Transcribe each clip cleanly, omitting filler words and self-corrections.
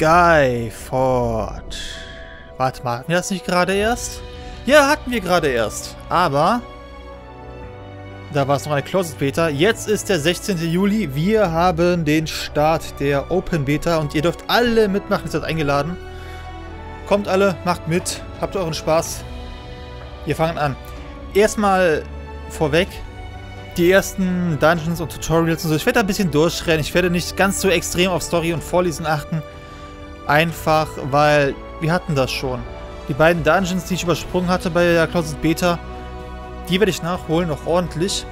Skyforge. Warte mal, hatten wir das nicht gerade erst? Ja, hatten wir gerade erst. Aber da war es noch eine Closed Beta. Jetzt ist der 16. Juli. Wir haben den Start der Open Beta und ihr dürft alle mitmachen. Ihr seid eingeladen. Kommt alle, macht mit. Habt euren Spaß. Wir fangen an. Erstmal vorweg. Die ersten Dungeons und Tutorials und so. Ich werde da ein bisschen durchrennen. Ich werde nicht ganz so extrem auf Story und Vorlesen achten. Einfach, weil wir hatten das schon. Die beiden Dungeons, die ich übersprungen hatte bei der Closed Beta, die werde ich nachholen, noch ordentlich.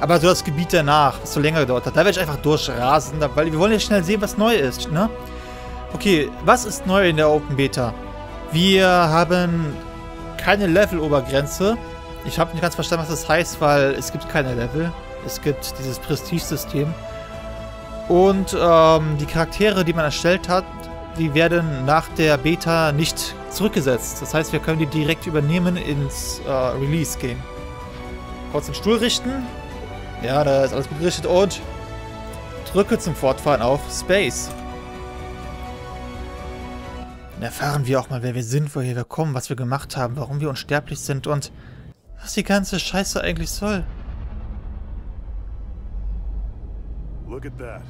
Aber so das Gebiet danach, was so länger gedauert hat, da werde ich einfach durchrasen, weil wir wollen ja schnell sehen, was neu ist, ne? Okay, was ist neu in der Open Beta? Wir haben keine Level-Obergrenze. Ich habe nicht ganz verstanden, was das heißt, weil es gibt keine Level. Es gibt dieses Prestige-System. Und die Charaktere, die man erstellt hat, die werden nach der Beta nicht zurückgesetzt. Das heißt, wir können die direkt übernehmen ins Release-Game. Kurz den Stuhl richten. Ja, da ist alles gut gerichtet. Und drücke zum Fortfahren auf Space. Dann erfahren wir auch mal, wer wir sind, woher wir kommen, was wir gemacht haben, warum wir unsterblich sind und was die ganze Scheiße eigentlich soll. Look at that.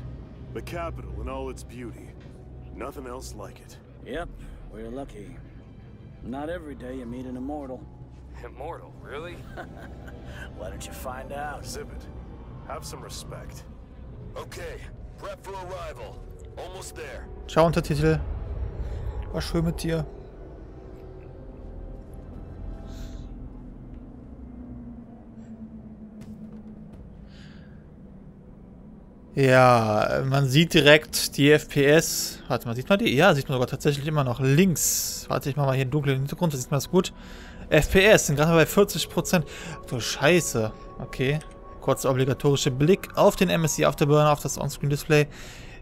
The capital in all its beauty. Nothing else like it. Yep, we're lucky. Not every day you meet an immortal. Immortal, really? Why don't you find out? Zip it. Have some respect. Okay, prep for arrival. Almost there. Ciao, Untertitel. War schön mit dir. Ja, man sieht direkt die FPS. Warte mal, sieht man die? Ja, sieht man sogar tatsächlich immer noch links. Warte, ich mach mal hier einen dunklen Hintergrund, da sieht man das gut. FPS sind gerade bei 40%. Du Scheiße. Okay. Kurzer obligatorischer Blick auf den MSI Afterburner, auf das On-Screen-Display.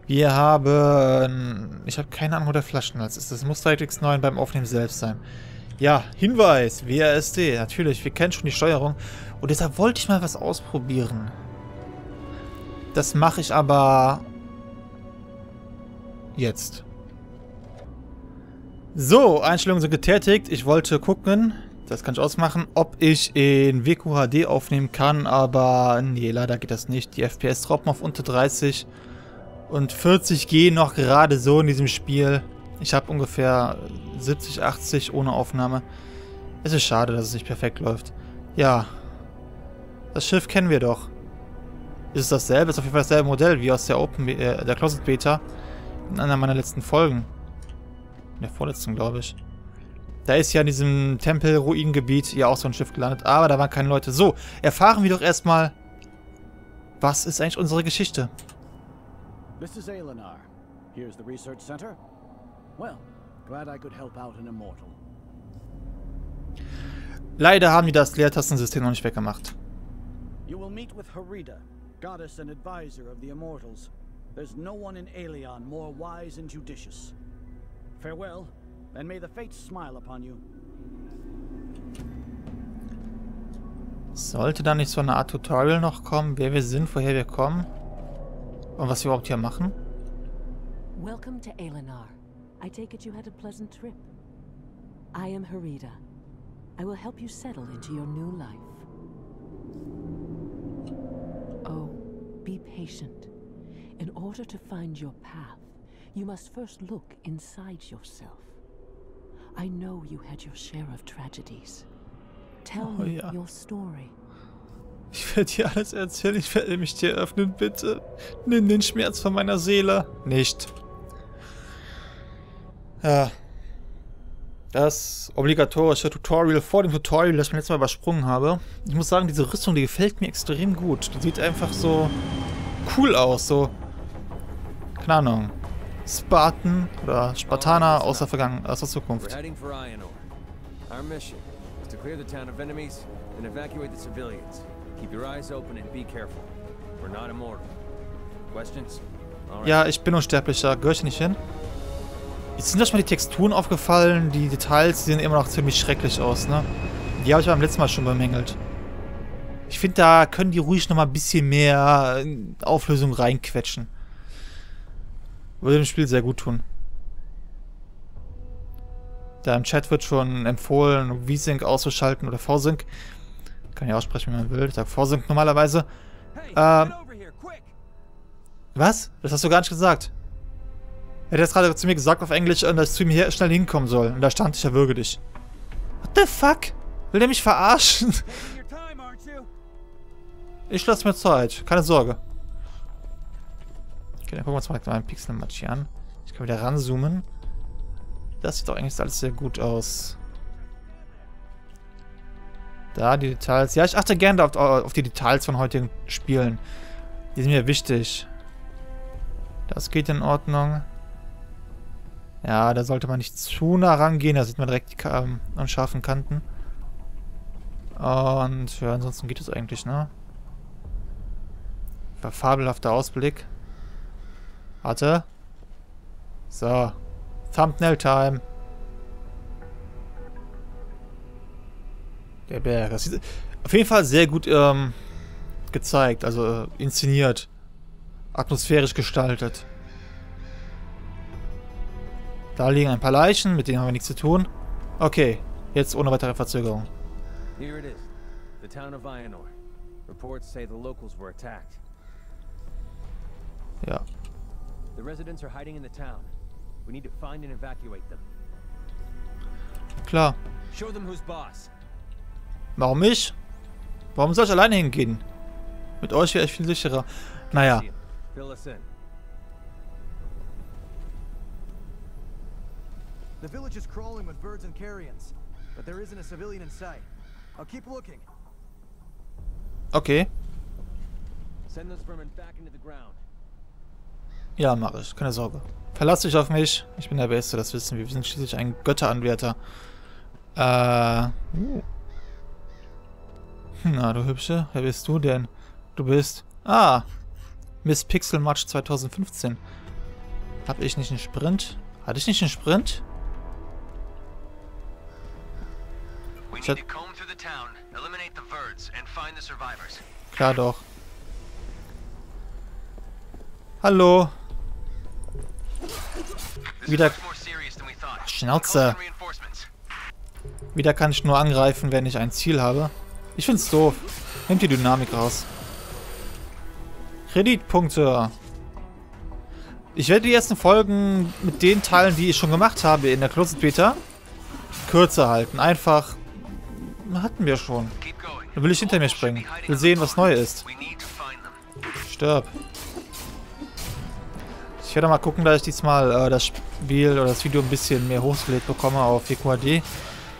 Wir haben... Ich habe keine Ahnung, wo der Flaschenhals ist. Das muss DirectX 9 beim Aufnehmen selbst sein. Ja, Hinweis. WASD. Natürlich, wir kennen schon die Steuerung. Und deshalb wollte ich mal was ausprobieren. Das mache ich aber jetzt. So, Einstellungen sind getätigt. Ich wollte gucken, das kann ich ausmachen, ob ich in WQHD aufnehmen kann, aber nee, leider geht das nicht. Die FPS droppen auf unter 30 und 40 gehen noch gerade so in diesem Spiel. Ich habe ungefähr 70, 80 ohne Aufnahme. Es ist schade, dass es nicht perfekt läuft. Ja, das Schiff kennen wir doch. Ist dasselbe, ist auf jeden Fall dasselbe Modell wie aus der der Closed Beta in einer meiner letzten Folgen. In der vorletzten, glaube ich. Da ist ja in diesem Tempel-Ruinengebiet ja auch so ein Schiff gelandet, aber da waren keine Leute. So, erfahren wir doch erstmal, was ist eigentlich unsere Geschichte? This is Aelinar. Here's the research center. Well, glad I could help out an immortal. Leider haben die das Leertastensystem noch nicht weggemacht. You will meet with Hareda. Goddess and advisor of the immortals. There's no one in Aelion more wise and judicious. Farewell, and may the fates smile upon you. Sollte da nicht so eine Art Tutorial noch kommen, wer wir sind, woher wir kommen und was wir überhaupt hier machen? Welcome to Aelinar. I take it you had a pleasant trip. I am Hareda. I will help you settle into your new life. Oh, be patient. In order to find your path, you must first look inside yourself. I know you had your share of tragedies. Tell me your story. Ich werde dir alles erzählen, ich werde mich dir öffnen, bitte. Nimm den Schmerz von meiner Seele. Nicht. Ja. Das obligatorische Tutorial vor dem Tutorial, das ich mir letztes Mal übersprungen habe. Ich muss sagen, diese Rüstung, die gefällt mir extrem gut. Die sieht einfach so cool aus, so... Keine Ahnung. Spartan oder Spartaner aus der Vergangenheit, aus der Zukunft. Ja, ich bin unsterblicher. Gehör ich nicht hin? Jetzt sind euch mal die Texturen aufgefallen, die Details sehen immer noch ziemlich schrecklich aus, ne? Die habe ich beim letzten Mal schon bemängelt. Ich finde, da können die ruhig nochmal ein bisschen mehr Auflösung reinquetschen. Würde dem Spiel sehr gut tun. Da im Chat wird schon empfohlen, V-Sync auszuschalten oder V-Sync. Kann ja aussprechen, wie man will. Ich sag V-Sync normalerweise. Was? Das hast du gar nicht gesagt. Er hat jetzt gerade zu mir gesagt auf Englisch, dass ich zu ihm hier schnell hinkommen soll. Und da stand ich, erwürge dich. What the fuck? Will der mich verarschen? Ich lasse mir Zeit. Keine Sorge. Okay, dann gucken wir uns mal meinen Pixelmatch hier an. Ich kann wieder ranzoomen. Das sieht doch eigentlich alles sehr gut aus. Da, die Details. Ja, ich achte gerne auf die Details von heutigen Spielen. Die sind mir wichtig. Das geht in Ordnung. Ja, da sollte man nicht zu nah rangehen. Da sieht man direkt die unscharfen Kanten. Und ja, ansonsten geht es eigentlich, ne? Fabelhafter Ausblick. Warte. So. Thumbnail-Time. Der Berg. Das ist auf jeden Fall sehr gut gezeigt, also inszeniert. Atmosphärisch gestaltet. Da liegen ein paar Leichen, mit denen haben wir nichts zu tun. Okay, jetzt ohne weitere Verzögerung. Here it is. The town of Aelinar. Reports say the locals were attacked. Ja. The residents are hiding in the town. We need to find and evacuate them. Klar. Show them who's boss. Warum ich? Warum soll ich alleine hingehen? Mit euch wäre ich viel sicherer. Naja. The village is crawling with birds and carrions, but there isn't a civilian in sight. I'll keep looking. Okay. Send those vermin back into the ground. Ja, mach ich. Keine Sorge. Verlass dich auf mich. Ich bin der Beste, das wissen wir. Wir sind schließlich ein Götteranwärter. Na, du Hübsche. Wer bist du denn? Du bist... Ah! Miss Pixel Match 2015. Hab ich nicht einen Sprint? Hatte ich nicht einen Sprint? Klar doch. Hallo. Wieder... Schnauze. Wieder kann ich nur angreifen, wenn ich ein Ziel habe. Ich find's doof. Nimmt die Dynamik raus. Kreditpunkte. Ich werde die ersten Folgen mit den Teilen, die ich schon gemacht habe in der Closed Beta, kürzer halten. Einfach... Hatten wir schon. Dann will ich hinter mir springen. Will sehen, was neu ist. Stirb. Ich werde mal gucken, dass ich diesmal das Spiel oder das Video ein bisschen mehr hochgelegt bekomme auf WQHD,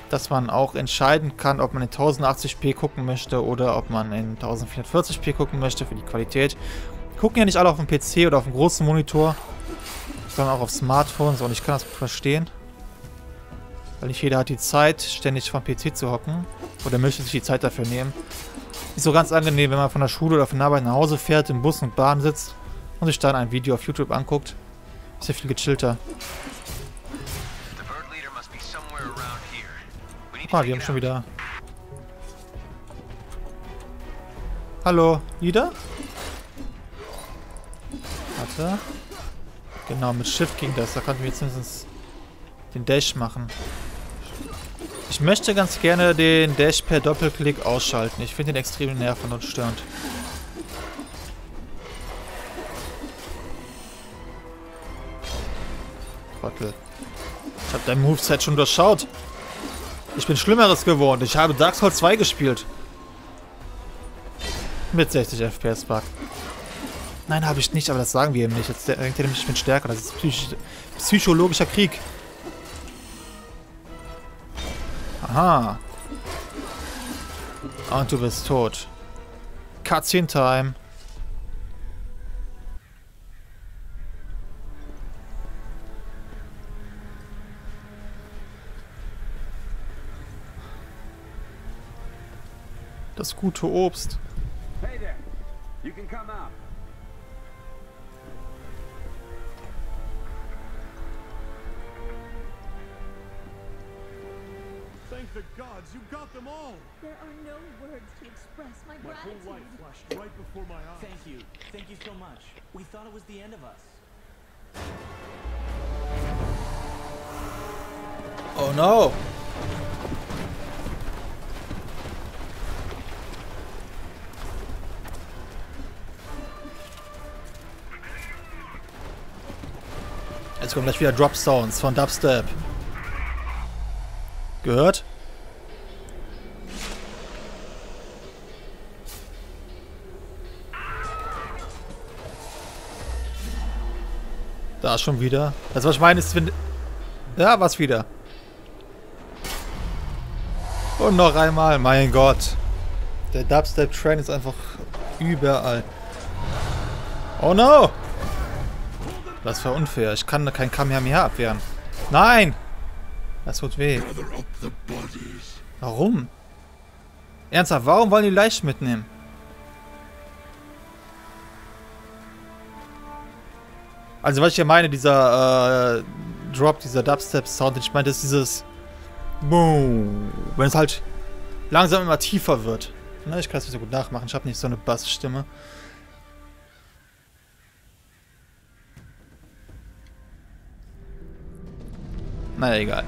dass man auch entscheiden kann, ob man in 1080p gucken möchte oder ob man in 1440p gucken möchte für die Qualität. Die gucken ja nicht alle auf dem PC oder auf dem großen Monitor, sondern auch auf Smartphones, und ich kann das verstehen. Weil nicht jeder hat die Zeit, ständig vom PC zu hocken oder möchte sich die Zeit dafür nehmen. Ist so ganz angenehm, wenn man von der Schule oder von der Arbeit nach Hause fährt, im Bus und Bahn sitzt und sich dann ein Video auf YouTube anguckt. Ist ja viel gechillter. Ah, wir haben schon wieder... Hallo, Ida? Warte. Genau, mit Shift ging das. Da konnten wir jetzt zumindest den Dash machen. Ich möchte ganz gerne den Dash per Doppelklick ausschalten. Ich finde den extrem nervend und störend. Ich habe dein Moveset schon durchschaut. Ich bin Schlimmeres geworden. Ich habe Dark Souls 2 gespielt. Mit 60 FPS Bug. Nein, habe ich nicht, aber das sagen wir ihm nicht. Jetzt denkt er nämlich, ich bin stärker. Das ist psychologischer Krieg. Aha. Und du bist tot. Cutscene Time. Das gute Obst. Hey there. You can come out. Thank the gods, you got them all. There are no words to express my gratitude. My whole life flashed right before my eyes. Thank you so much. We thought it was the end of us. Oh no! Jetzt kommen gleich wieder Drop Sounds von Dubstep. Gehört? Da schon wieder. Also was ich meine ist, wenn... Da war's wieder. Und noch einmal, mein Gott. Der Dubstep-Train ist einfach überall. Oh no! Das war unfair. Ich kann da kein Kamehameha abwehren. Nein! Das tut weh. Warum? Ernsthaft, warum wollen die Leichen mitnehmen? Also was ich ja meine, dieser Drop, dieser Dubstep-Sound, ich meine, das ist dieses Boom, wenn es halt langsam immer tiefer wird. Na, ich kann es nicht so gut nachmachen, ich habe nicht so eine Bassstimme. Naja, egal.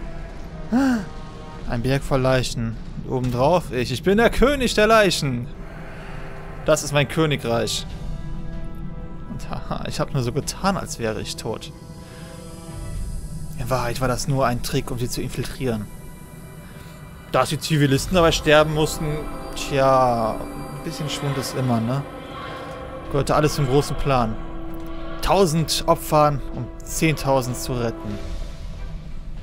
Ein Berg voll Leichen. Obendrauf ich bin der König der Leichen. Das ist mein Königreich. Ich habe nur so getan, als wäre ich tot. In Wahrheit war das nur ein Trick, um sie zu infiltrieren. Dass die Zivilisten dabei sterben mussten, tja, ein bisschen Schwund ist immer, ne? Gehörte alles zum großen Plan. 1000 Opfern, um 10.000 zu retten.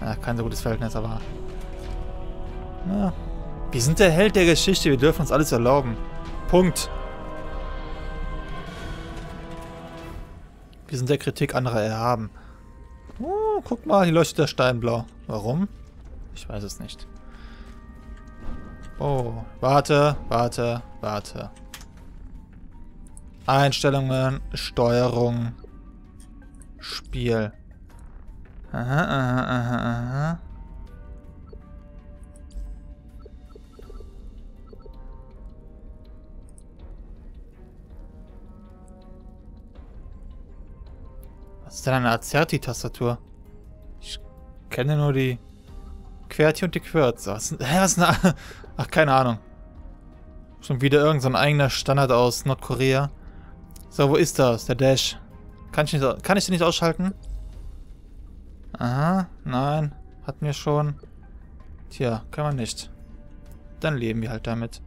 Ja, kein so gutes Verhältnis, aber... Ja. Wir sind der Held der Geschichte, wir dürfen uns alles erlauben. Punkt. Wir sind der Kritik anderer erhaben. Oh, guck mal, hier leuchtet der Stein blau. Warum? Ich weiß es nicht. Oh, warte. Einstellungen, Steuerung, Spiel. Aha. Was ist denn eine Azerti-Tastatur? Ich kenne nur die Querty und die Querze. Was ist eine... Ach, keine Ahnung. Schon wieder irgendein eigener Standard aus Nordkorea. So, wo ist das? Der Dash. Kann ich den nicht ausschalten? Aha, nein. Hatten wir schon. Tja, kann man nicht. Dann leben wir halt damit.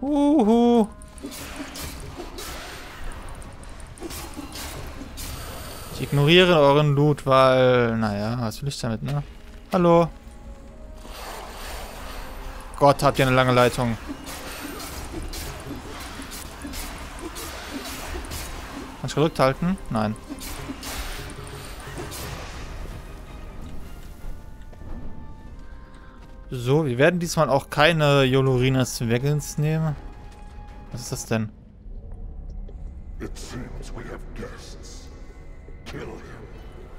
Uhu. Ich ignoriere euren Loot, weil... Naja, was will ich damit, ne? Hallo? Gott, habt ihr eine lange Leitung. Kann ich gedrückt halten? Nein. So, wir werden diesmal auch keine Yolorina Swaggins nehmen. Was ist das denn? It seems we have guests.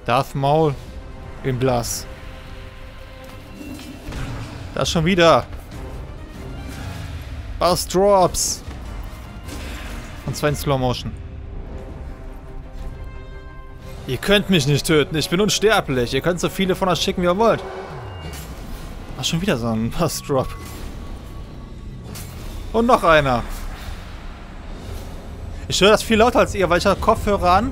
Darth Maul im Blas. Das schon wieder. Bass Drops. Und zwar in Slow Motion. Ihr könnt mich nicht töten. Ich bin unsterblich. Ihr könnt so viele von euch schicken, wie ihr wollt. Ach, schon wieder so ein Bass Drop. Und noch einer. Ich höre das viel lauter als ihr, weil ich habe Kopfhörer an.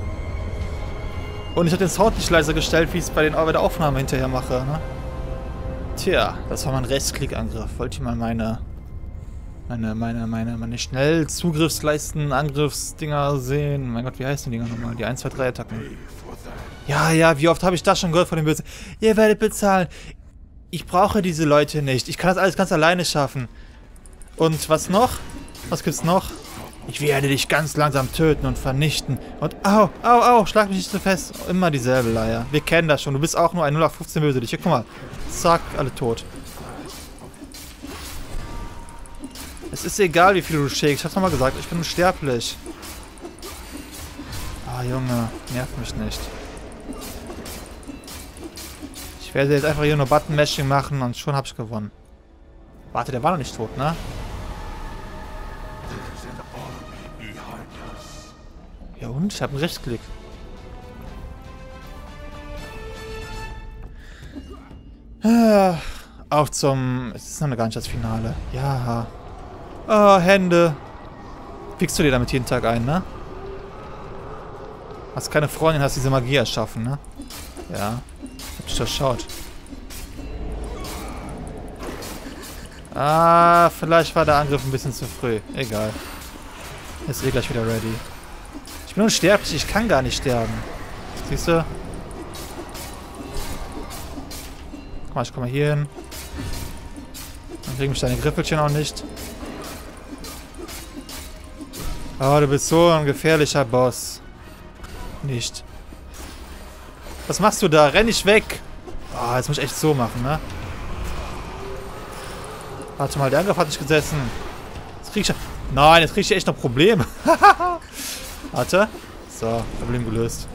Und ich habe den Sound nicht leiser gestellt, wie ich es bei der Aufnahme hinterher mache, ne? Tja, das war mein Rechtsklickangriff. Wollte ich mal meine Schnellzugriffsleisten-Angriffsdinger sehen. Mein Gott, wie heißen die Dinger nochmal? Die 1, 2, 3 Attacken. Ja, wie oft habe ich das schon gehört von den Bösen? Ihr werdet bezahlen. Ich brauche diese Leute nicht. Ich kann das alles ganz alleine schaffen. Und was noch? Was gibt's noch? Ich werde dich ganz langsam töten und vernichten. Und au, schlag mich nicht so fest. Immer dieselbe Leier. Wir kennen das schon. Du bist auch nur ein 0815 böse dich. Guck mal. Zack, alle tot. Es ist egal, wie viel du schickst. Ich hab's nochmal gesagt. Ich bin unsterblich. Ah, Junge. Nerv mich nicht. Ich werde jetzt einfach hier nur Button-Mashing machen und schon hab ich gewonnen. Warte, der war noch nicht tot, ne? Ja und? Ich habe einen Rechtsklick. Auch zum... Es ist noch gar nicht das Finale. Ja. Oh, Hände. Pickst du dir damit jeden Tag ein, ne? Hast keine Freundin, hast diese Magie erschaffen, ne? Ja. Hab ich durchschaut. Ah, vielleicht war der Angriff ein bisschen zu früh. Egal. Jetzt eh gleich wieder ready. Ich bin unsterblich, ich kann gar nicht sterben. Siehst du? Guck mal, ich komme hier hin. Dann kriegen mich deine Grippelchen auch nicht. Oh, du bist so ein gefährlicher Boss. Nicht. Was machst du da? Renn ich weg! Ah, oh, jetzt muss ich echt so machen, ne? Warte mal, der Angriff hat nicht gesessen. Jetzt krieg ich... Nein, jetzt krieg ich echt noch Probleme. Warte. So, Problem gelöst.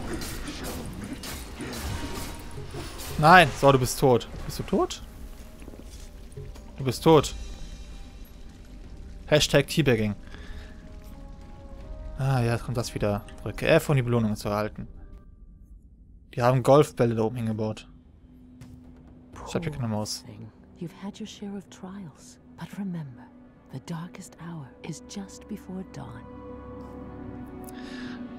Nein. So, du bist tot. Bist du tot? Du bist tot. Hashtag Teabagging. Ah, ja, jetzt kommt das wieder. Drücke F, um die Belohnung zu erhalten. Die haben Golfbälle da oben hingebaut. Ich hab hier keine Maus. You've had your share of trials, but remember, the darkest hour is just before dawn.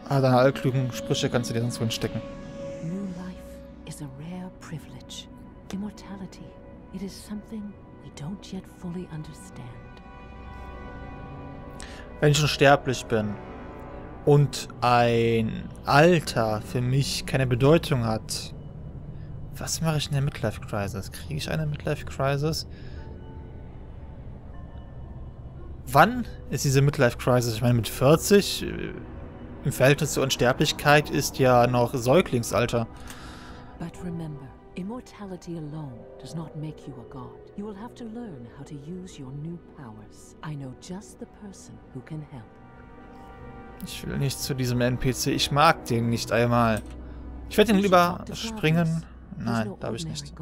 Ah, deine allklügen Sprüche kannst du dir sonst wohin stecken. New life is a rare privilege. Immortality, it is something we don't yet fully understand. Wenn ich unsterblich bin und ein Alter für mich keine Bedeutung hat, was mache ich in der Midlife-Crisis? Kriege ich eine Midlife-Crisis? Wann ist diese Midlife-Crisis? Ich meine, mit 40 im Verhältnis zur Unsterblichkeit ist ja noch Säuglingsalter. But remember, immortality alone does not make you a god. You will have to learn how to use your new powers. I know just the person who can help. Ich will nicht zu diesem NPC. Ich mag den nicht einmal. Ich werde ihn lieber springen. Nein, glaube ich nicht.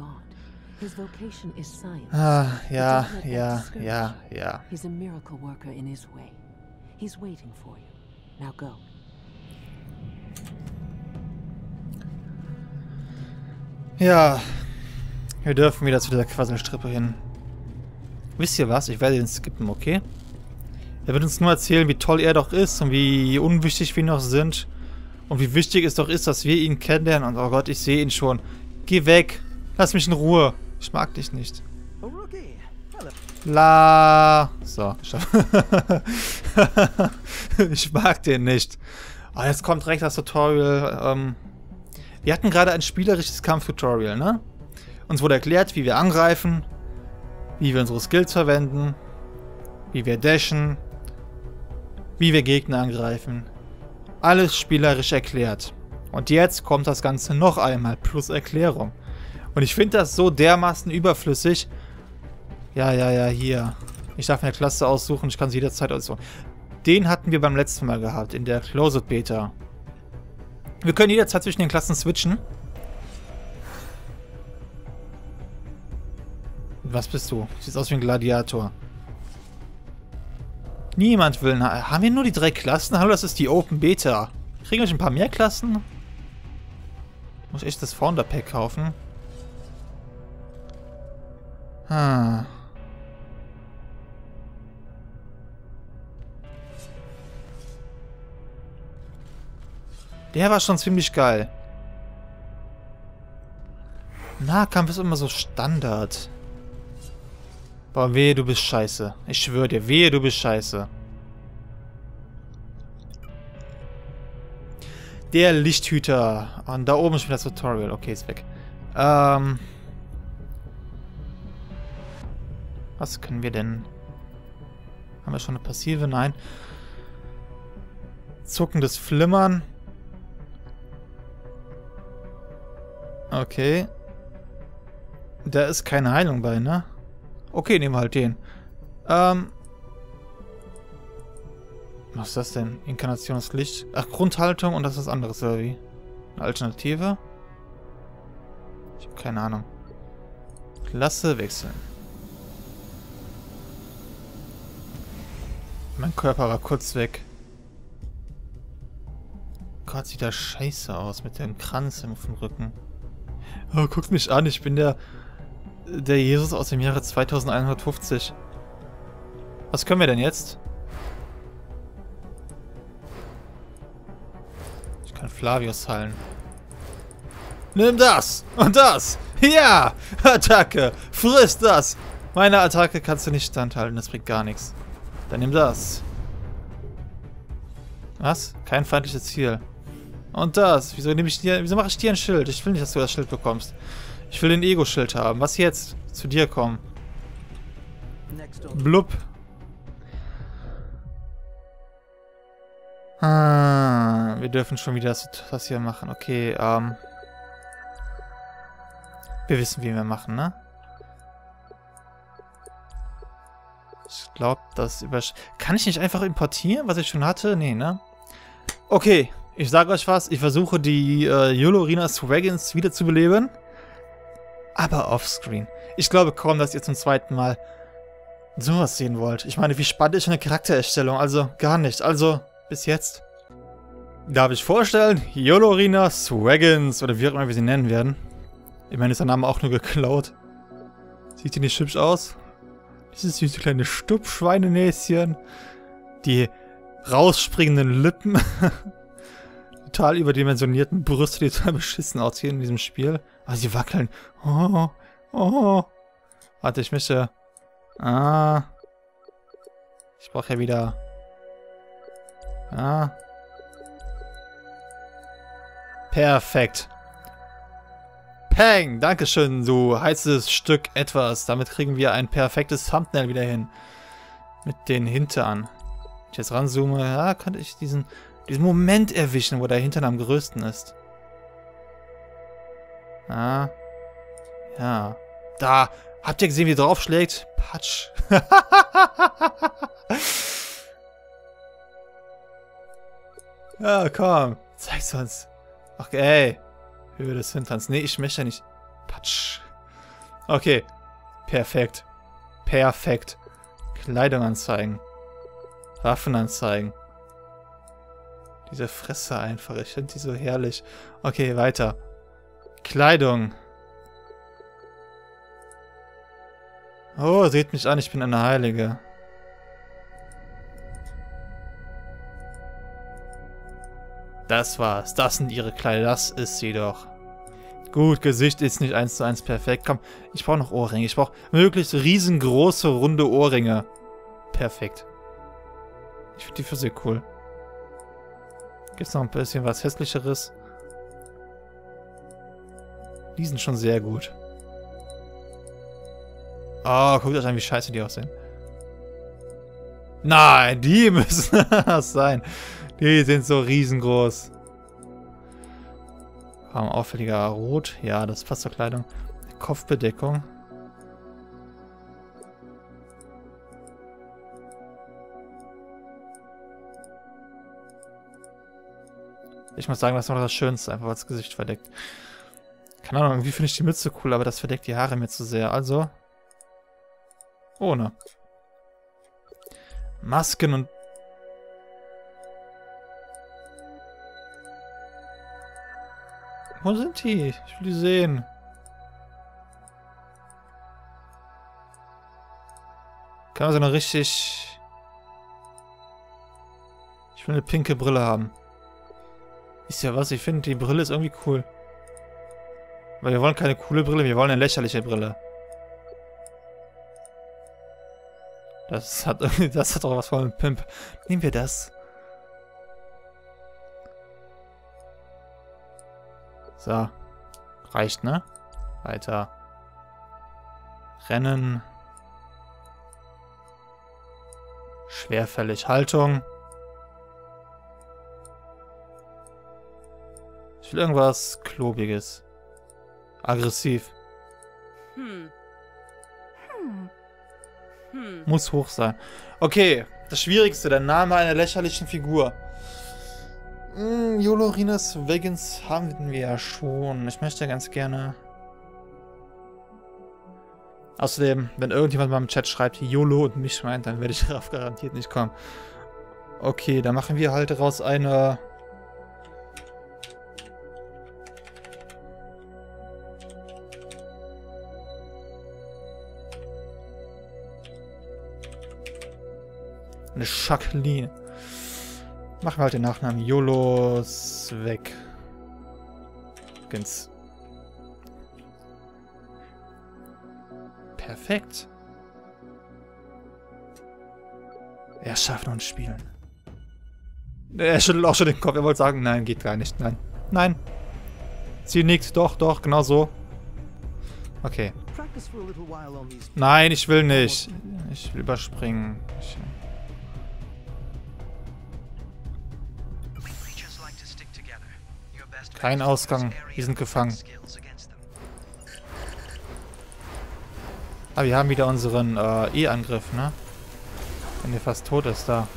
Ah, ja. Ja, wir dürfen wieder zu dieser Quasselstrippe hin. Wisst ihr was? Ich werde den skippen, okay? Er wird uns nur erzählen, wie toll er doch ist und wie unwichtig wir noch sind. Und wie wichtig es doch ist, dass wir ihn kennenlernen. Und oh Gott, ich sehe ihn schon. Geh weg. Lass mich in Ruhe. Ich mag dich nicht. La. So. Ich mag den nicht. Oh, jetzt kommt direkt das Tutorial. Wir hatten gerade ein spielerisches Kampftutorial, ne? Uns wurde erklärt, wie wir angreifen, wie wir unsere Skills verwenden, wie wir dashen, wie wir Gegner angreifen. Alles spielerisch erklärt. Und jetzt kommt das Ganze noch einmal plus Erklärung. Und ich finde das so dermaßen überflüssig. Ja, hier. Ich darf mir eine Klasse aussuchen, ich kann sie jederzeit aussuchen. Den hatten wir beim letzten Mal gehabt, in der Closed Beta. Wir können jederzeit zwischen den Klassen switchen. Was bist du? Sieht aus wie ein Gladiator. Niemand will... Haben wir nur die 3 Klassen? Hallo, das ist die Open Beta. Kriegen wir schon ein paar mehr Klassen? Muss ich echt das Founder Pack kaufen? Hm. Der war schon ziemlich geil. Nahkampf ist immer so Standard. Boah, wehe, du bist scheiße. Ich schwöre dir, wehe, du bist scheiße. Der Lichthüter. Und da oben ist wieder das Tutorial. Okay, ist weg. Was können wir denn? Haben wir schon eine Passive? Nein. Zuckendes Flimmern. Okay. Da ist keine Heilung bei, ne? Okay, nehmen wir halt den. Was ist das denn? Inkarnationslicht. Ach, Grundhaltung und das ist was anderes, oder wie? Eine Alternative? Ich habe keine Ahnung. Klasse wechseln. Mein Körper war kurz weg. Gott, sieht das scheiße aus mit dem Kranz auf dem Rücken. Oh, guckt mich an, ich bin der Der Jesus aus dem Jahre 2150. Was können wir denn jetzt? Ich kann Flavius heilen. Nimm das! Und das! Ja! Attacke! Friss das! Meine Attacke kannst du nicht standhalten, das bringt gar nichts. Dann nimm das. Was? Kein feindliches Ziel. Und das. Wieso mache ich dir ein Schild? Ich will nicht, dass du das Schild bekommst. Ich will den Ego-Schild haben. Was jetzt? Zu dir kommen. Blub. Ah, wir dürfen schon wieder das hier machen. Okay, wir wissen, wie wir machen, ne? Ich glaube, das kann ich nicht einfach importieren, was ich schon hatte? Nee, ne? Okay, ich sage euch was. Ich versuche, die Yolorina Swaggins wieder zu beleben. Aber offscreen. Ich glaube kaum, dass ihr zum zweiten Mal sowas sehen wollt. Ich meine, wie spannend ist eine Charaktererstellung? Also, gar nicht. Also, bis jetzt. Darf ich vorstellen? Yolorina Swaggins, oder wie auch immer wir sie nennen werden. Ich meine, ist der Name auch nur geklaut. Sieht die nicht hübsch aus? Dieses süße kleine Stuppschweinenäschen. Die rausspringenden Lippen. Total überdimensionierten Brüste, die total beschissen aussehen in diesem Spiel. Ah, sie wackeln. Oh, oh. Warte, ich möchte... Ah. Ich brauche ja wieder... Ah. Perfekt. Peng! Dankeschön, du heißes Stück etwas. Damit kriegen wir ein perfektes Thumbnail wieder hin. Mit den Hintern. Wenn ich jetzt ranzoome, ja, könnte ich diesen Moment erwischen, wo der Hintern am größten ist. Ah. Ja. Da! Habt ihr gesehen, wie drauf schlägt? Patsch. Ja, komm. Zeig's uns. Okay. Höhe des Hinterns. Nee, ich möchte nicht. Patsch. Okay. Perfekt. Perfekt. Kleidung anzeigen. Waffen anzeigen. Diese Fresse einfach. Ich finde die so herrlich. Okay, weiter. Kleidung. Oh, seht mich an. Ich bin eine Heilige. Das war's. Das sind ihre Kleider. Das ist sie doch. Gut, Gesicht ist nicht 1:1 perfekt. Komm, ich brauche noch Ohrringe. Ich brauche möglichst riesengroße, runde Ohrringe. Perfekt. Ich finde die Physik cool. Gibt's noch ein bisschen was Hässlicheres? Die sind schon sehr gut. Oh, guckt euch an, wie scheiße die aussehen. Nein, die müssen das sein. Die sind so riesengroß. Haben auffälliger Rot. Ja, das passt zur Kleidung. Kopfbedeckung. Ich muss sagen, das war das Schönste, einfach weil das Gesicht verdeckt. Keine Ahnung, irgendwie finde ich die Mütze cool, aber das verdeckt die Haare mir zu sehr. Also. Ohne. Masken und. Wo sind die? Ich will die sehen. Kann man so eine richtig... Ich will eine pinke Brille haben. Ist ja was, ich finde die Brille ist irgendwie cool. Weil wir wollen keine coole Brille, wir wollen eine lächerliche Brille. Das hat doch was von einem Pimp. Nehmen wir das. So. Reicht, ne? Weiter. Rennen. Schwerfällig. Haltung. Ich will irgendwas Klobiges. Aggressiv. Muss hoch sein. Okay. Das Schwierigste. Der Name einer lächerlichen Figur. Yolorina Swaggins haben wir ja schon. Ich möchte ganz gerne... Außerdem, wenn irgendjemand mal im Chat schreibt, YOLO und mich meint, dann werde ich darauf garantiert nicht kommen. Okay, dann machen wir halt daraus eine... Eine Jacqueline. Machen wir halt den Nachnamen Yolos weg. Ganz. Perfekt. Er schafft noch ein Spielen. Er schüttelt auch schon den Kopf. Er wollte sagen, nein, geht gar nicht. Nein. Nein. Sie nickt. Doch, doch, genau so. Okay. Nein, ich will nicht. Ich will überspringen. Kein Ausgang. Wir sind gefangen. Aber wir haben wieder unseren E-Angriff, ne? Wenn der fast tot ist, da.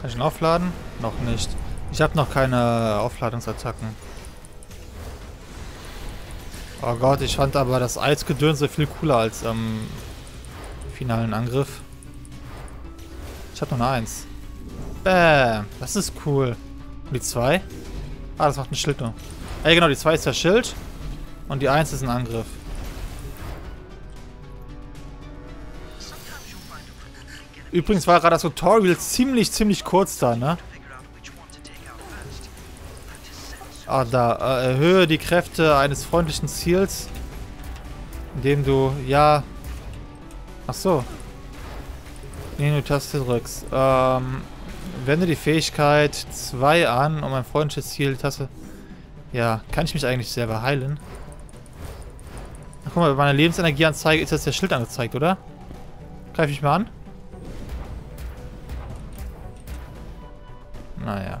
Kann ich ihn aufladen? Noch nicht. Ich habe noch keine Aufladungsattacken. Oh Gott, ich fand aber das Eisgedönse viel cooler als im finalen Angriff. Ich hab noch eine 1. Bäm, das ist cool. Und die 2? Ah, das macht ein Schild noch. Ey, genau, die 2 ist der Schild. Und die 1 ist ein Angriff. Übrigens war gerade das Tutorial ziemlich kurz da, ne? Ah, da. Erhöhe die Kräfte eines freundlichen Ziels, indem du, ja... Ach so. Nee, du Taste drückst. Wende die Fähigkeit 2 an, um ein freundliches Ziel, Taste... Ja, kann ich mich eigentlich selber heilen? Ach, guck mal, bei meiner Lebensenergieanzeige ist jetzt der Schild angezeigt, oder? Greife ich mal an? Naja.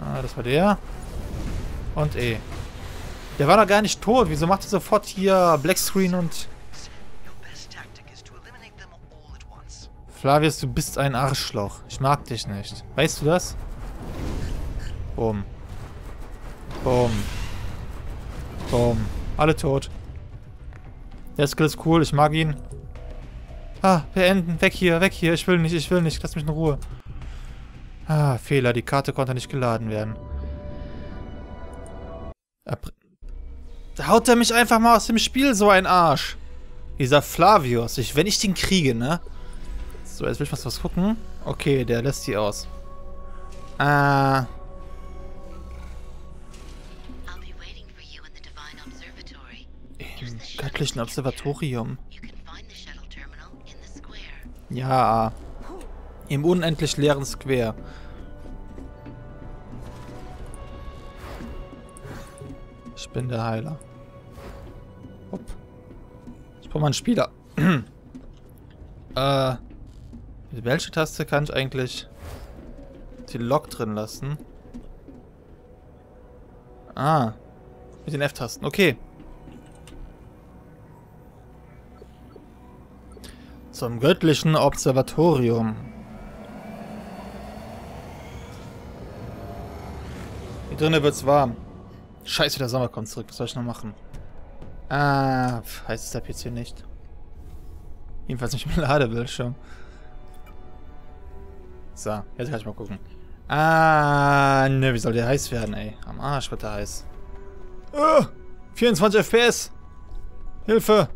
Ah, das war der. Und E. Der war doch gar nicht tot. Wieso macht er sofort hier Black Screen und... Flavius, du bist ein Arschloch. Ich mag dich nicht. Weißt du das? Boom. Boom. Boom. Alle tot. Der Skill ist cool. Ich mag ihn. Ah, beenden. Weg hier, weg hier. Ich will nicht, ich will nicht. Lass mich in Ruhe. Ah, Fehler. Die Karte konnte nicht geladen werden. Da haut er mich einfach mal aus dem Spiel, so ein Arsch. Dieser Flavius. Wenn ich den kriege, ne? So, jetzt will ich was gucken. Okay, der lässt die aus. Im göttlichen Observatorium. Ja. Im unendlich leeren Square. Ich bin der Heiler. Hopp. Ich brauche mal einen Spieler. Welche Taste kann ich eigentlich die Lok drin lassen? Ah. Mit den F-Tasten. Okay. Zum göttlichen Observatorium. Hier drinnen wird's warm. Scheiße, der Sommer kommt zurück. Was soll ich noch machen? Ah, heißt es der PC nicht. Jedenfalls nicht mit Ladebildschirm. So, jetzt kann ich mal gucken. Ah, ne, wie soll der heiß werden, ey? Am Arsch wird der heiß. 24 FPS! Hilfe!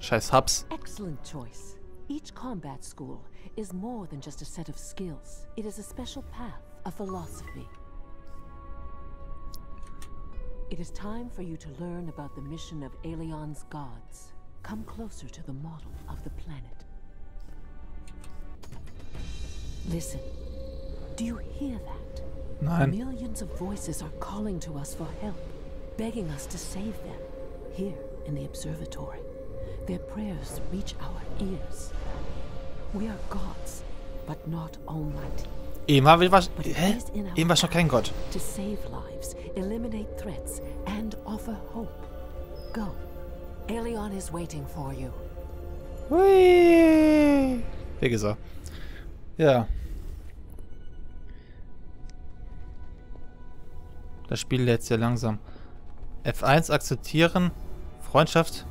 Scheiß Hubs. Excellent choice. Each combat school is more than just a set of skills. It is a special path, a philosophy. It is time for you to learn about the mission of Aelion's gods. Come closer to the model of the planet. Listen. Do you hear that? Nein. Millions of voices are calling to us for help, begging us to save them. Here in the observatory, their prayers reach our ears. We are gods, but not almighty. Eben war schon kein Gott. To save lives, eliminate threats and offer hope. Go. Aelion is waiting for you. Hui. Wie gesagt. Ja. Das Spiel lädt sehr langsam. F1 akzeptieren. Freundschaft.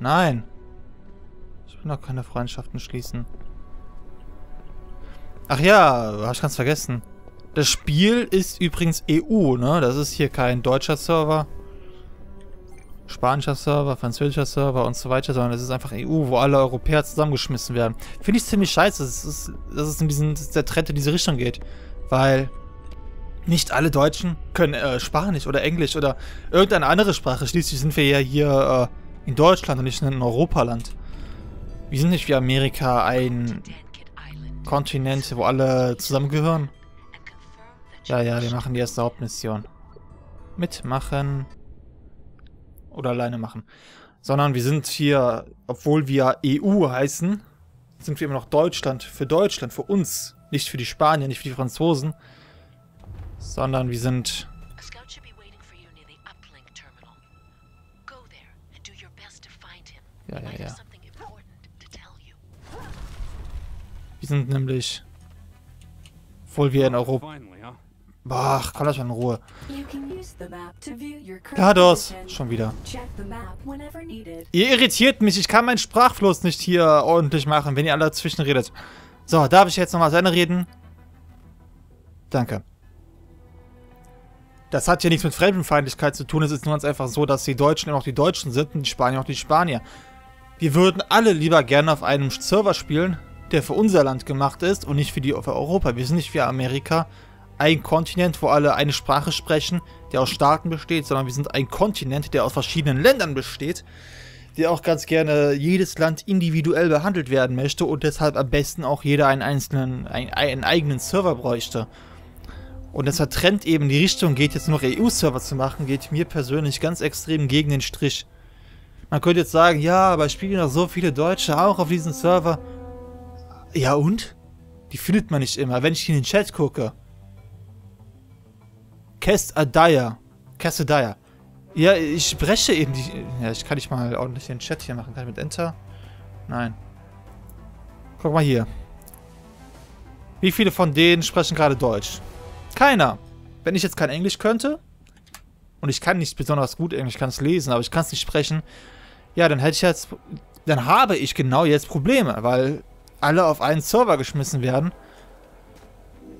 Nein. Ich Ich will noch keine Freundschaften schließen. Ach ja, hab ich ganz vergessen. Das Spiel ist übrigens EU, ne? Das ist hier kein deutscher Server, spanischer Server, französischer Server und so weiter, sondern es ist einfach EU, wo alle Europäer zusammengeschmissen werden. Finde ich ziemlich scheiße, dass der Trend in diese Richtung geht, weil nicht alle Deutschen können Spanisch oder Englisch oder irgendeine andere Sprache. Schließlich sind wir ja hier in Deutschland und nicht in einem Europaland. Wir sind nicht wie Amerika ein Kontinent, wo alle zusammengehören. Ja, wir machen die erste Hauptmission. Mitmachen. Oder alleine machen. Sondern wir sind hier, obwohl wir EU heißen, sind wir immer noch Deutschland, für uns. Nicht für die Spanier, nicht für die Franzosen. Sondern wir sind... Ja. Wir sind nämlich... Obwohl wir in Europa... Ach, komm, lass mal in Ruhe. GLaDOS, schon wieder. Ihr irritiert mich, ich kann meinen Sprachfluss nicht hier ordentlich machen, wenn ihr alle dazwischen redet. So, darf ich jetzt nochmal zu Ende reden? Danke. Das hat ja nichts mit Fremdenfeindlichkeit zu tun, es ist nur ganz einfach so, dass die Deutschen immer noch die Deutschen sind und die Spanier auch die Spanier. Wir würden alle lieber gerne auf einem Server spielen, der für unser Land gemacht ist und nicht für Europa. Wir sind nicht wie Amerika. Ein Kontinent, wo alle eine Sprache sprechen, der aus Staaten besteht, sondern wir sind ein Kontinent, der aus verschiedenen Ländern besteht, der auch ganz gerne jedes Land individuell behandelt werden möchte und deshalb am besten auch jeder einen eigenen Server bräuchte. Und dass der Trend eben die Richtung geht, jetzt nur EU-Server zu machen, geht mir persönlich ganz extrem gegen den Strich. Man könnte jetzt sagen, ja, aber spielen doch so viele Deutsche auch auf diesen Server. Ja und? Die findet man nicht immer, wenn ich in den Chat gucke. Casadaya. Ja, ich spreche eben die... Ja, ich kann nicht mal ordentlich den Chat hier machen. Kann ich mit Enter? Nein. Guck mal hier. Wie viele von denen sprechen gerade Deutsch? Keiner. Wenn ich jetzt kein Englisch könnte, und ich kann nicht besonders gut Englisch, ich kann es lesen, aber ich kann es nicht sprechen, ja, dann hätte ich jetzt... Dann habe ich genau jetzt Probleme, weil alle auf einen Server geschmissen werden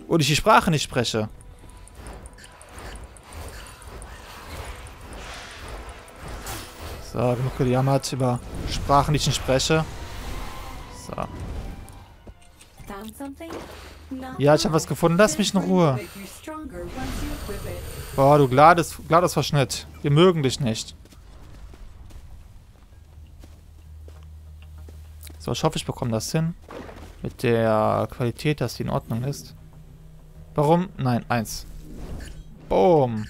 und ich die Sprache nicht spreche. So, genug gejammert über Sprachen, die ich nicht spreche. So. Ja, ich habe was gefunden. Lass mich in Ruhe. Boah, du GLaDOS-Verschnitt. Wir mögen dich nicht. So, ich hoffe, ich bekomme das hin. Mit der Qualität, dass die in Ordnung ist. Warum? Nein, 1. Boom.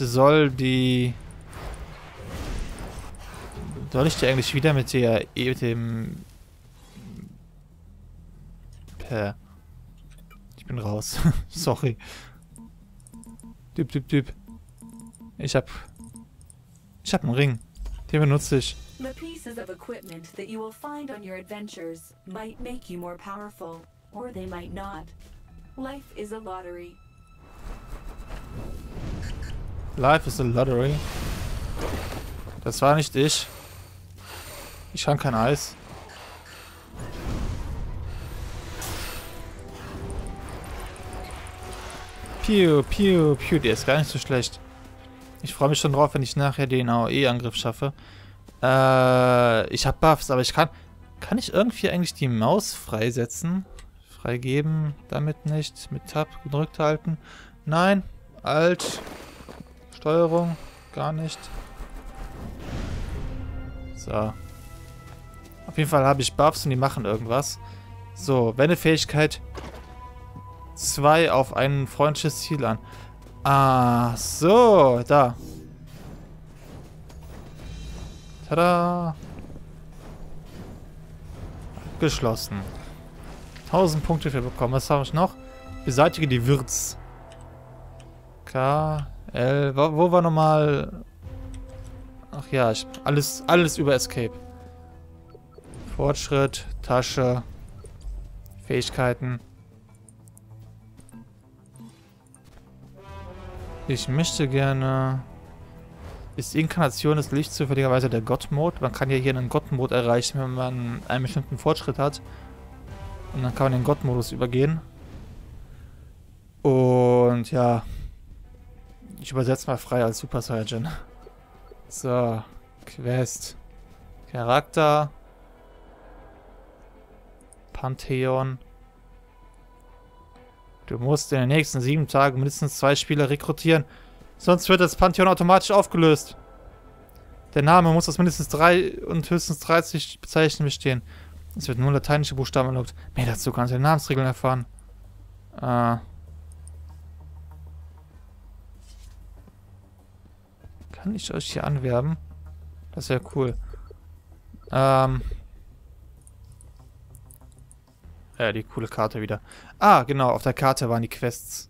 Soll ich dir eigentlich wieder Ich bin raus. Sorry. Typ. Ich hab einen Ring. Den benutze ich. Life is a lottery. Das war nicht ich. Ich kann kein Eis. Piu. Der ist gar nicht so schlecht. Ich freue mich schon drauf, wenn ich nachher den AOE-Angriff schaffe. Ich habe Buffs, aber ich kann... Kann ich irgendwie eigentlich die Maus freisetzen? Freigeben? Damit nicht. Mit Tab gedrückt halten. Nein. Alt. Steuerung. Gar nicht. So. Auf jeden Fall habe ich Buffs und die machen irgendwas. So, wende Fähigkeit 2 auf ein freundliches Ziel an. Ah, so, da. Tada. Geschlossen. 1000 Punkte für bekommen. Was habe ich noch? Beseitige die Wirts. K, L, wo war nochmal? Ach ja, alles über Escape. Fortschritt, Tasche, Fähigkeiten. Ich möchte gerne Ist die Inkarnation des Lichts zufälligerweise der Gott-Mode? Man kann ja hier einen Gott-Mode erreichen, wenn man einen bestimmten Fortschritt hat. Und dann kann man den Gott-Modus übergehen. Und ja. Ich übersetze mal frei als Super Saiyan. So. Quest. Charakter. Pantheon. Du musst in den nächsten 7 Tagen mindestens 2 Spieler rekrutieren. Sonst wird das Pantheon automatisch aufgelöst. Der Name muss aus mindestens 3 und höchstens 30 Bezeichnen bestehen. Es wird nur lateinische Buchstaben erlaubt. Mehr dazu kannst du in den Namensregeln erfahren. Kann ich euch hier anwerben? Das wäre cool. Ja, die coole Karte wieder. Ah, genau, auf der Karte waren die Quests.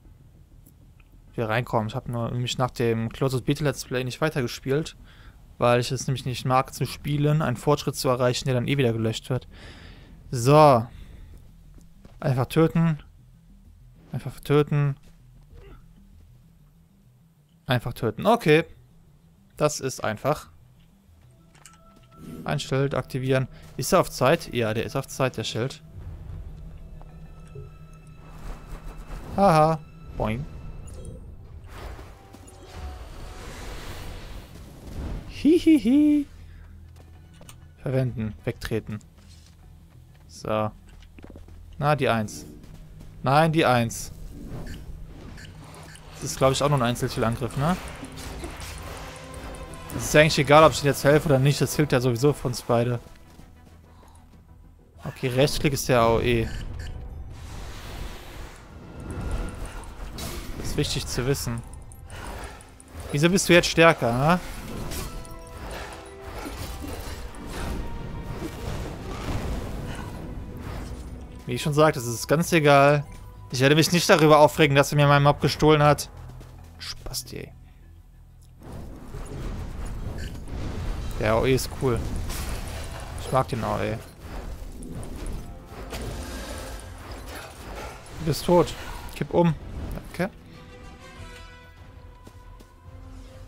Wir reinkommen. Ich habe nämlich nach dem Closed Beta Let's Play nicht weitergespielt, weil ich es nämlich nicht mag zu spielen, einen Fortschritt zu erreichen, der dann eh wieder gelöscht wird. So. Einfach töten. Einfach töten. Einfach töten. Okay. Das ist einfach. Ein Schild aktivieren. Ist er auf Zeit? Ja, der ist auf Zeit, der Schild. Haha. Boing. Hihihi. Verwenden. Wegtreten. So. Na, die 1. Nein, die 1. Das ist, glaube ich, auch noch ein Einzelzielangriff, ne? Es ist eigentlich egal, ob ich denen jetzt helfe oder nicht. Das hilft ja sowieso für uns beide. Okay, Rechtsklick ist der AOE. Das ist wichtig zu wissen. Wieso bist du jetzt stärker, ne? Wie ich schon sagte, es ist ganz egal. Ich werde mich nicht darüber aufregen, dass er mir meinen Mob gestohlen hat. Spasti, ey. Der AOE ist cool. Ich mag den AOE. Du bist tot. Kipp um. Danke.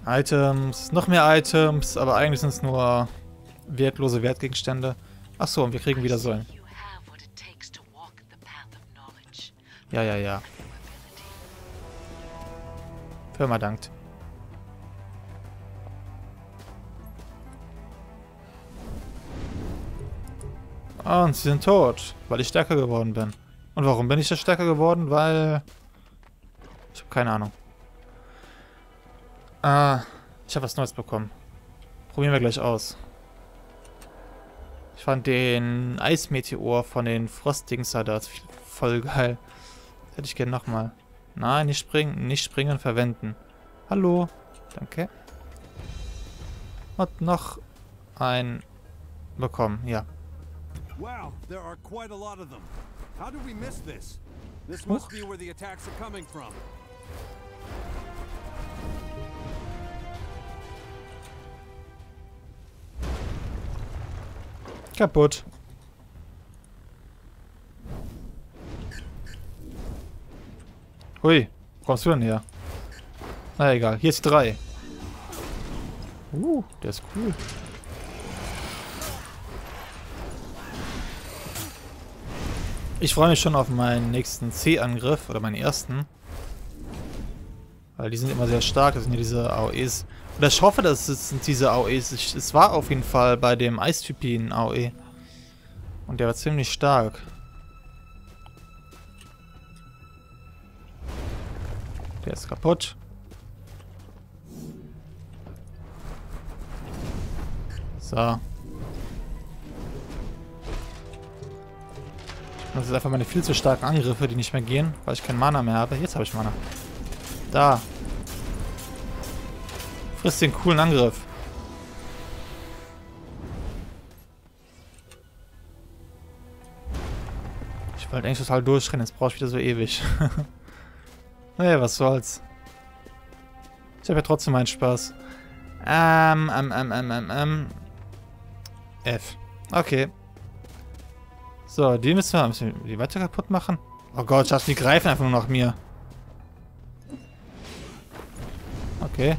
Items. Noch mehr Items, aber eigentlich sind es nur wertlose Wertgegenstände. Achso, und wir kriegen wieder so einen. Ja, ja, ja. Firma dankt. Und sie sind tot, weil ich stärker geworden bin. Und warum bin ich da stärker geworden? Weil... Ich habe keine Ahnung. Ich habe was Neues bekommen. Probieren wir gleich aus. Ich fand den Eismeteor von den Frostdingser da voll geil. Das hätte ich gerne nochmal. Nein, nicht springen, verwenden. Hallo. Danke. Und noch ein bekommen, ja. Wow, there are quite a lot of them. How did we miss this? This must be where the attacks are coming from. Kaputt. Hui, wo kommst du denn her? Na egal, hier ist die 3. Der ist cool. Ich freue mich schon auf meinen nächsten C-Angriff, oder meinen ersten. Weil die sind immer sehr stark, das sind ja diese AOEs. Oder ich hoffe, dass es sind diese AOEs. Es war auf jeden Fall bei dem Eistypen AOE. Und der war ziemlich stark. Der ist kaputt. So. Das ist einfach meine viel zu starken Angriffe, die nicht mehr gehen, weil ich kein Mana mehr habe. Jetzt habe ich Mana. Da. Friss den coolen Angriff. Ich wollte eigentlich total durchrennen, jetzt brauche ich wieder so ewig. Naja, was soll's. Ich habe ja trotzdem meinen Spaß. F. Okay. So, die müssen wir ein bisschen weiter kaputt machen. Oh Gott, Schatz, die greifen einfach nur nach mir. Okay.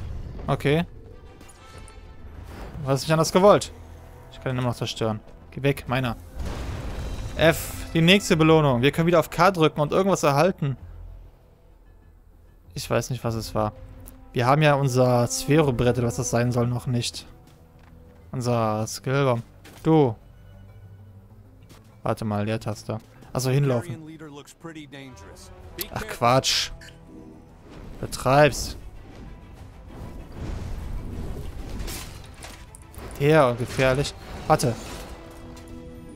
hast du nicht anders gewollt? Ich kann ihn immer noch zerstören. Geh weg, meiner. F, die nächste Belohnung. Wir können wieder auf K drücken und irgendwas erhalten. Ich weiß nicht, was es war. Wir haben ja unser Sphärobrett, oder was das sein soll, noch nicht. Unser Skillbomb. Du. Warte mal, Leertaste. Achso, hinlaufen. Ach, Quatsch. Betreib's. Her, gefährlich. Warte.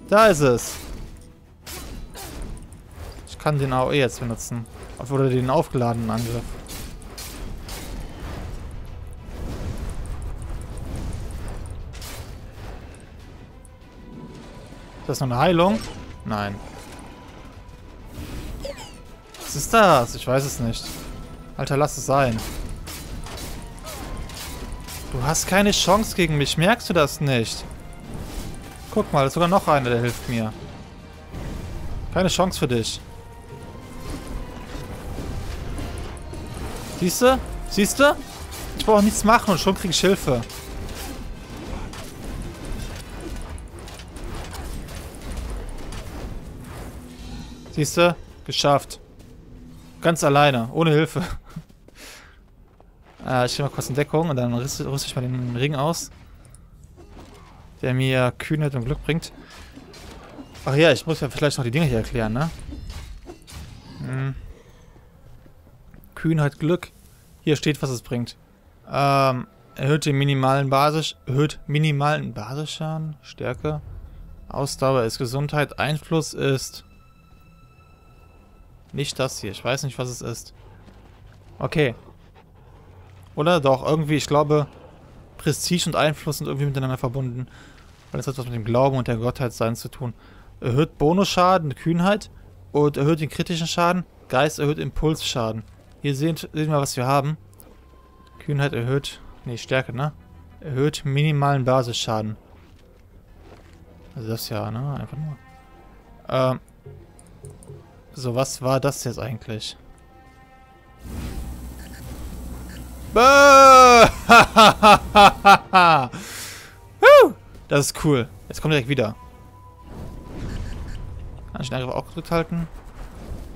Da ist es. Ich kann den AOE jetzt benutzen. Oder den aufgeladenen Angriff. Ist das noch eine Heilung? Nein. Was ist das? Ich weiß es nicht. Alter, lass es sein. Du hast keine Chance gegen mich. Merkst du das nicht? Guck mal, da ist sogar noch einer, der hilft mir. Keine Chance für dich. Siehst du? Siehst du? Ich brauche nichts machen und schon krieg ich Hilfe. Siehst du? Geschafft. Ganz alleine, ohne Hilfe. Ich stehe mal kurz in Deckung und dann rüste ich mal den Ring aus. Der mir Kühnheit und Glück bringt. Ach ja, ich muss ja vielleicht noch die Dinge hier erklären, ne? Hm. Kühnheit, Glück. Hier steht, was es bringt. Erhöht den minimalen Basis. Erhöht minimalen Basisschaden. Stärke. Ausdauer ist Gesundheit. Einfluss ist... Nicht das hier. Ich weiß nicht, was es ist. Okay. Oder? Doch, irgendwie, ich glaube, Prestige und Einfluss sind irgendwie miteinander verbunden. Weil das hat was mit dem Glauben und der Gottheitsein zu tun. Erhöht Bonusschaden, Kühnheit. Und erhöht den kritischen Schaden. Geist erhöht Impulsschaden. Hier sehen wir, was wir haben. Kühnheit erhöht... Ne, Stärke, ne? Erhöht minimalen Basisschaden. Also das ja, ne? Einfach nur. So, was war das jetzt eigentlich? Das ist cool. Jetzt kommt direkt wieder. Kann ich den Angriff auch gedrückt halten?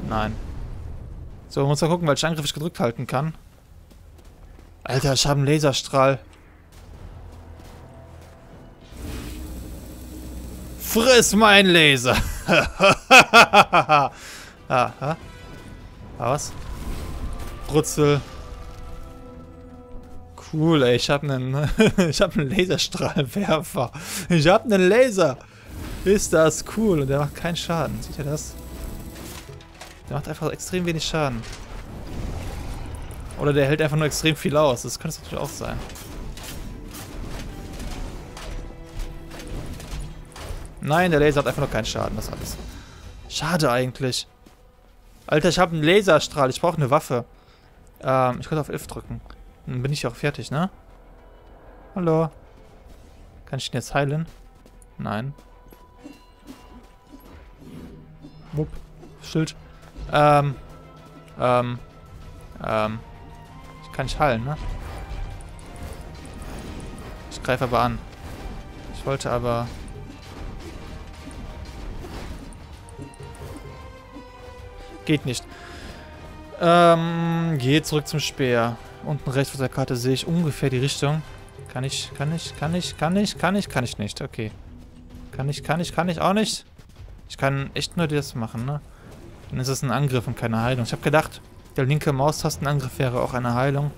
Nein. So, muss mal gucken, welchen Angriff ich gedrückt halten kann. Alter, ich habe einen Laserstrahl. Friss mein Laser! Aha. Was? Brutzel. Cool, ey. Ich hab einen, ich hab einen Laserstrahlwerfer. Ich hab einen Laser. Ist das cool. Und der macht keinen Schaden. Seht ihr das? Der macht einfach extrem wenig Schaden. Oder der hält einfach nur extrem viel aus. Das könnte es natürlich auch sein. Nein, der Laser hat einfach nur keinen Schaden. Das alles. Schade eigentlich. Alter, ich habe einen Laserstrahl. Ich brauche eine Waffe. Ich könnte auf 11 drücken. Dann bin ich auch fertig, ne? Hallo. Kann ich den jetzt heilen? Nein. Wupp. Schild. Ich kann nicht heilen, ne? Ich greife aber an. Ich wollte aber... Geht nicht. Geh zurück zum Speer. Unten rechts auf der Karte sehe ich ungefähr die Richtung. Kann ich nicht. Okay. Kann ich auch nicht. Ich kann echt nur das machen, ne? Dann ist es ein Angriff und keine Heilung. Ich habe gedacht, der linke Maustastenangriff wäre auch eine Heilung.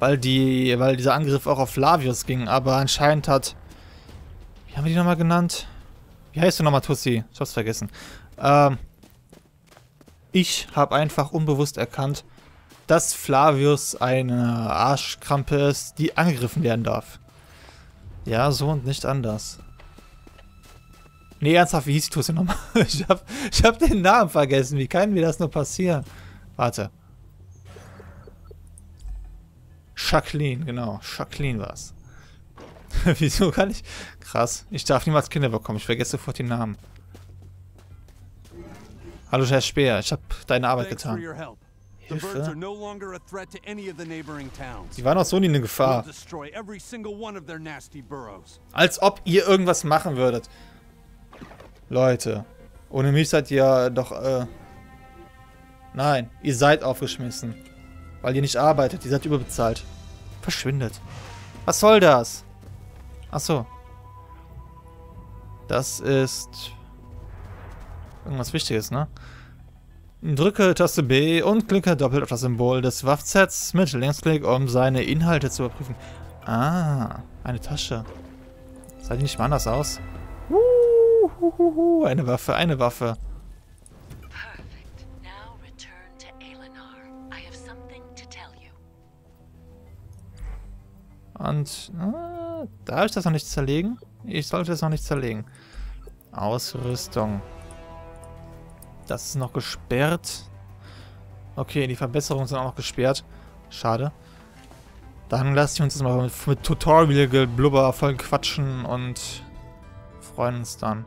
Weil dieser Angriff auch auf Flavius ging, aber anscheinend hat... Wie haben wir die nochmal genannt? Wie heißt du nochmal, Tussi? Ich hab's vergessen. Ich habe einfach unbewusst erkannt, dass Flavius eine Arschkrampe ist, die angegriffen werden darf. Ja, so und nicht anders. Nee, ernsthaft, wie hieß die nochmal? Ich hab den Namen vergessen. Wie kann mir das nur passieren? Warte. Jacqueline, genau. Jacqueline war's. Wieso kann ich? Krass. Ich darf niemals Kinder bekommen. Ich vergesse sofort die Namen. Hallo, Herr Speer, ich habe deine Arbeit getan. Hilfe. Die waren auch so nie eine Gefahr. Als ob ihr irgendwas machen würdet. Leute. Ohne mich seid ihr doch... Nein, ihr seid aufgeschmissen. Weil ihr nicht arbeitet, ihr seid überbezahlt. Verschwindet. Was soll das? Achso. Das ist... irgendwas Wichtiges, ne? Drücke Taste B und klicke doppelt auf das Symbol des Waffsets mit Linksklick, um seine Inhalte zu überprüfen. Ah, eine Tasche. Sah die nicht mal anders aus? Eine Waffe, eine Waffe. Perfect. Now return to Aelinar. I have something to tell you. Und darf ich das noch nicht zerlegen? Ich sollte das noch nicht zerlegen. Ausrüstung. Das ist noch gesperrt. Okay, die Verbesserungen sind auch noch gesperrt. Schade. Dann lasst uns jetzt mal mit Tutorial-Geblubber voll quatschen und freuen uns dann.